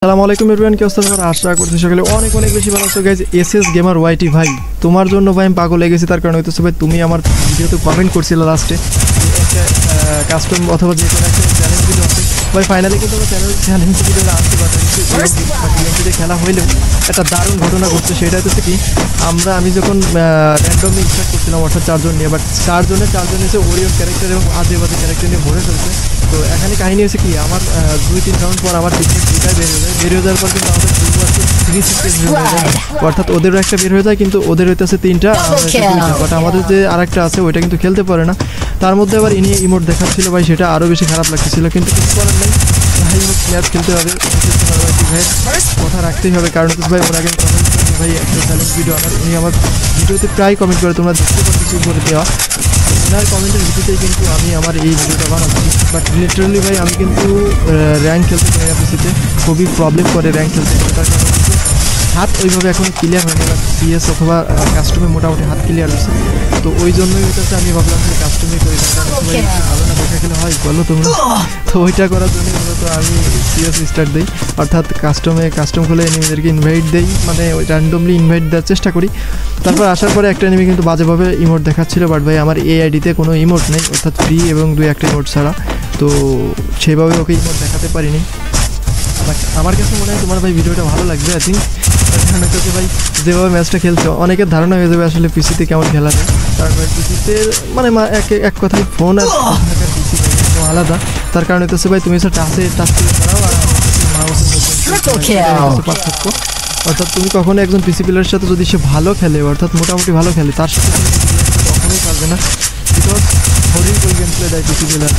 আসসালামু আলাইকুম एवरीवन কি অবস্থা সবার আশা করছি সকলে অনেক অনেক বেশি ভালো আছো गाइज এসএস গেমার ওয়াইটি ভাই তোমার জন্য ভাই আমি পাগল হয়ে গেছি তার কারণ হইতো সবাই তুমি আমার ভিডিওতে কমেন্ট করছিলে লাস্টে একটা কাস্টম অথবা যে কোনো একটা চ্যালেঞ্জ ভিডিও আছে ভাই ফাইনালি কিন্তু আমার চ্যালেঞ্জ ভিডিওটা আসছে বাট কিন্তু খেলা হইলো একটা দারুণ ঘটনা ঘটছে সেটা হচ্ছে কি আমি যখন র‍্যান্ডমলি স্টার্ট করছিলাম অর্থাৎ চারজন নিয়ে বাট চারজন এসে ওরিয়ন ক্যারেক্টার এবং আজেবাজে ক্যারেক্টার নিয়ে ভরে চলছে तो एखे कहनी हो कि दो तीन राउंड पर आर टिकट बेर हो जाए पर थ्री सिक्स अर्थात वो एक बेर हो जाए क्योंकि वो होता है तीनटा बट हमारे आकटा आंतु खेलते परे ना तर मध्य आर इनिए इमोट देखा भाई से बस खराब लगते भाई मैच खेलते भाई कथा रखते ही कारण भाई ओरा भाई एक चैलेंज भिडियो भिडियोते प्राय कमेंट कर तुम्हारा देखते पर देवा আপনার কমেন্টের ভিত্তিতে কিন্তু আমি আমার এই ভিডিওটা বানাচ্ছি বাট লিটারালি ভাই আমি কিন্তু র্যাঙ্ক খেলতে পারি অফিসিতে খুবই প্রবলেম করে র্যাঙ্ক খেলতে তার কারণ হাত ওইভাবে এখন ক্লিয়ার হয়নি বা সিএস অথবা কাস্টমে মোটামুটি হাত ক্লিয়ার হচ্ছে তো ওই জন্যই ওটাতে আমি ভাবলাম যে কাস্টমে করে কারণ সবাই ভালো না দেখা গেলে হয় বলো তোমরা তো ওইটা করার জন্য তো আমি সিএস স্টার্ট দেই অর্থাৎ কাস্টম খুলে এনিমিদেরকে ইনভাইট দেই মানে র্যান্ডমলি ইনভাইট দেওয়ার চেষ্টা করি তারপর আসার পরে একটা এনিমি কিন্তু বাজেভাবে ইমোট দেখাচ্ছিল বাট ভাই আমার এই আইডিতে কোনো ইমোট নেই অর্থাৎ ফ্রি এবং দুই একটা ইমোট ছাড়া তো সেইভাবে ওকে ইমোট দেখাতে পারিনি বাট আমার কাছে মনে হয় তোমার ভাই ভিডিওটা ভালো লাগবে আই থিঙ্ক ধারণা করতে ভাই যেভাবে ম্যাচটা খেলছো অনেকের ধারণা হয়ে যাবে আসলে পিসিতে কেমন খেলা যায় তার মানে পিসিতে মানে এক কথায় ফোন আর পিসি তো আলাদা তার কারণে তো ভাই তুমি সেটা টাচ করে দাও আর মাউস এর পার্থক্য অর্থাৎ তুমি কখনো একজন পিসি প্লেয়ারের সাথে যদি সে ভালো খেলে অর্থাৎ মোটামুটি ভালো খেলে তার সাথে কখনোই পারবে না বিকজ হরি গোল গেম প্লে দেয় পিসি প্লেয়ার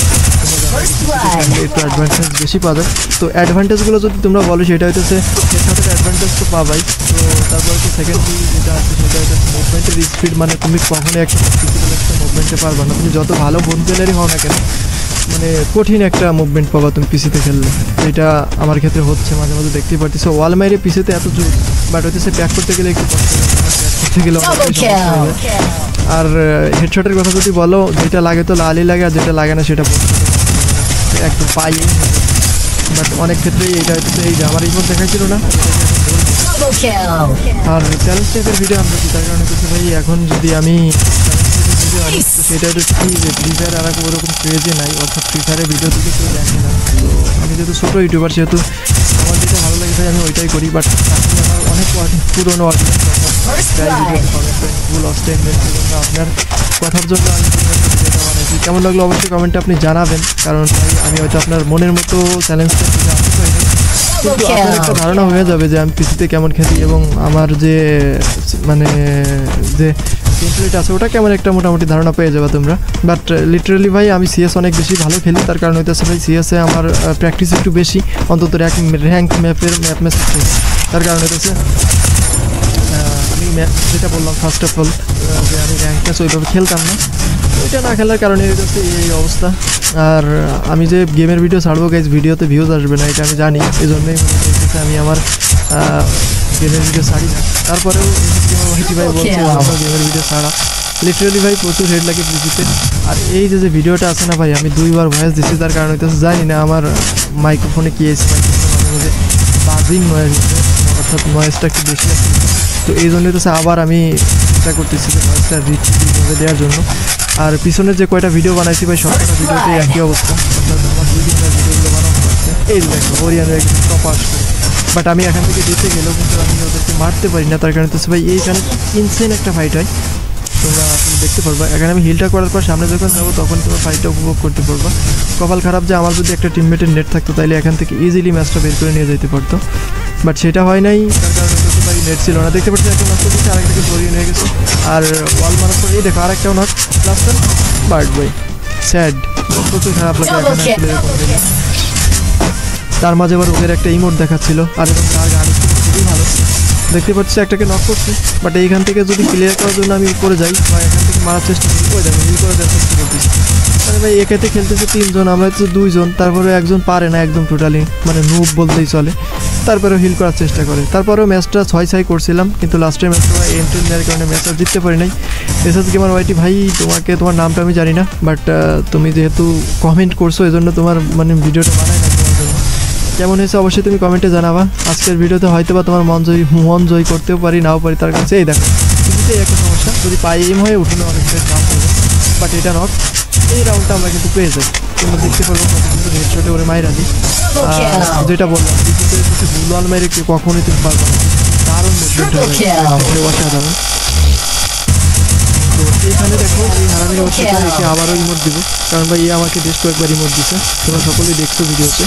একটু অ্যাডভান্টেজ বেশি পাবে তো অ্যাডভান্টেজগুলো যদি তোমরা বলো সেটা হইতেছে এর সাথে অ্যাডভান্টেজ তো পাবাই তো তারপরে তো সেকেন্ড যেটা আছে সেটা হচ্ছে মুভমেন্টের স্পিড মানে তুমি কখনো একটা পিসি প্লেয়ারের মুভমেন্টে পারবে না তুমি যত ভালো বোন প্লেয়ারই হও না কেন মানে কঠিন একটা মুভমেন্ট পাবা তুমি পিসিতে খেললে এটা আমার ক্ষেত্রে হচ্ছে মাঝে মাঝে দেখতেই পাচ্ছি সো ওয়াল মাইরে পিসিতে এত জোর বাট হইতেছে ব্যাক করতে গেলে একটু কষ্ট করতে গেলে আর হেডশটের কথা যদি বলো যেটা লাগে তো লালই লাগে আর যেটা লাগে না সেটা একটু পাই বাট অনেক ক্ষেত্রেই এটা হচ্ছে এই যে আমার ইমোট দেখাচ্ছিল না আর চ্যালেঞ্জ টেকের ভিডিও আমরা কি তার কারণে কিছু ভাই এখন যদি আমি সেটা হচ্ছে কি যে ফ্রি ফায়ার আর ওরকম ক্রেজে নাই অর্থাৎ ফ্রি ফায়ারের ভিডিও থেকে কেউ দেখে না তো আমি যেহেতু ছোটো ইউটিউবার সেহেতু আমার যেটা ভালো লাগে ভাই আমি ওইটাই করি বাট আমার অনেক পুরোনো অডিয়েন্স আপনার কথার জন্য আমি ভিডিওটা বানাইছি কেমন লাগলো অবশ্যই কমেন্টে আপনি জানাবেন কারণ ভাই আমি হয়তো আপনার মনের মতো চ্যালেঞ্জটা জানতে চাই না কিন্তু আপনার একটা ধারণা হয়ে যাবে যে আমি পিসিতে কেমন খেলি এবং আমার যে মানে যে টেমপ্লেট আছে ওটা কেমন একটা মোটামুটি ধারণা পেয়ে যাবে তোমরা বাট লিটারালি ভাই আমি সিএস অনেক বেশি ভালো খেলি তার কারণ হইতেছে ভাই সিএসে আমার প্র্যাকটিস একটু বেশি অন্তত র্যাঙ্ক ম্যাপ ম্যাচ তার কারণ হইতেছে আমি ম্যাচ যেটা বললাম ফার্স্ট অফ অল যে আমি র্যাঙ্ক ম্যাচ ওইভাবে খেলতাম না ওইটা না খেলার কারণে হচ্ছে এই অবস্থা আর আমি যে গেমের ভিডিও ছাড়বো গাইজ ভিডিওতে ভিউজ আসবে না এটা আমি জানি এই জন্যই আমি আমার গেমের ভিডিও ছাড়ি না তারপরেও ভাইটি ভাই বলছে আমার গেমের ভিডিও ছাড়া লিটারালি ভাই প্রচুর হেড লাগে পিজিতে আর এই যে যে ভিডিওটা আছে না ভাই আমি দুইবার ভয়েস দিচ্ছি তার কারণ হইতেছে জানি না আমার মাইক্রোফোনে কি এসে মাঝে বাজিং নয়েজ অর্থাৎ নয়েজটা একটু বেশি আছে তো এই জন্যই তো আবার আমি চেষ্টা করতেছি নয়েজটা রিচ দেওয়ার জন্য আর পিছনের যে কয়টা ভিডিও বানাইছি ভাই সবটা ভিডিওতে একই অবস্থা অর্থাৎ আমার দুই তিনটা ভিডিওগুলো বানানো হচ্ছে এই দেখো ওরিয়ান একটু টপ আসছে বাট আমি এখান থেকে দেখতে গেলেও কিন্তু আমি ওদেরকে মারতে পারি না তার কারণে তো ভাই এইখানে ইনসেন একটা ফাইট হয় তোমরা দেখতে পারবা এখানে আমি হিলটা করার পর সামনে যখন যাবো তখন তোমরা ফাইটটা উপভোগ করতে পারবা কপাল খারাপ যে আমার যদি একটা টিমমেটের নেট থাকতো তাহলে এখান থেকে ইজিলি ম্যাচটা বের করে নিয়ে যেতে পারতো বাট সেটা হয় নাই তার কারণে তো ভাই নেট ছিল না দেখতে পাচ্ছি একটা নষ্ট দিচ্ছে আরেকটাকে সরিয়ে নিয়ে গেছে আর ওয়াল মারার পর এই দেখো আরেকটাও নট লাস্টার বাট ভাই স্যাড প্রচুর খারাপ লাগে এখন তার মাঝে আবার ওদের একটা ইমোট দেখাচ্ছিল আর এবং তার গান খুবই ভালো দেখতে পাচ্ছি একটাকে নক করছি বাট এইখান থেকে যদি ক্লিয়ার করার জন্য আমি করে যাই বা এখান থেকে মারার চেষ্টা করে যাবো ই করে দেওয়ার চেষ্টা করতেছি মানে ভাই এক্ষেত্রে খেলতেছে তিনজন আমরা হচ্ছে দুইজন তারপরে একজন পারে না একদম টোটালি মানে নুব বলতেই চলে তারপরেও হিল করার চেষ্টা করে তারপরেও ম্যাচটা 6-6 করছিলাম কিন্তু লাস্টের ম্যাচটা এন্ট্রি নেওয়ার কারণে ম্যাচটা জিততে পারি নাই এসএস গেমার ওয়াইটি ভাই তোমার নামটা আমি জানি না বাট তুমি যেহেতু কমেন্ট করছো এই জন্য তোমার মানে ভিডিওটা বানাই না কেমন হয়েছে অবশ্যই তুমি কমেন্টে জানাবা। আজকের ভিডিওতে হয়তোবা তোমার মন জয় করতেও পারি নাও পারি, তার কাছে এই দেখো কিছুতেই একটা সমস্যা, যদি পায়ে এম হয়ে উঠলে অনেকটা চাপ হবে, বাট এটা নট। এই রাউন্ডটা আমরা কিন্তু পেয়ে যাই, তোমরা দেখতে পারবো কিন্তু হেডশটে ওরে মাইরা দিই, যেটা বললাম কিছু ভুল মেরে কেউ কখনোই তুমি পারবো না, দারুণ বসা যাবে। तो ये देखो हरानी अवश्य देखे आबारों रिमोट दीब कारण भाई ये हमें बेस कैक बार रिमोट दीजिए तुम्हारा सकले देखो भिडियोते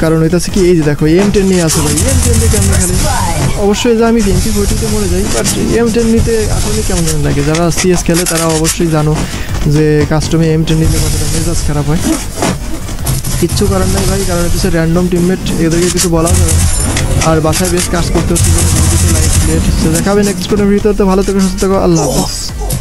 कारण होता है कि देखो एम टेन नहीं आसो भाई एम टेन देखे हमें खेले अवश्य जामी एमपी फोर्टी मरे जाए बाट एम टेन आसने केमन लागे जरा सी एस खेले ता अवश्य जानो जो कस्टमे एम टेन कतटा मेजाज खराब है किच्छू कारण नहीं भाई कारण होता है रैंडम टीममेट एदेर किस बला और बासाय बेस काज करते लाइक प्लेट देखा नेक्स्ट को भिडियो तो भलो थे सुस्त अल्लाह हाफिज।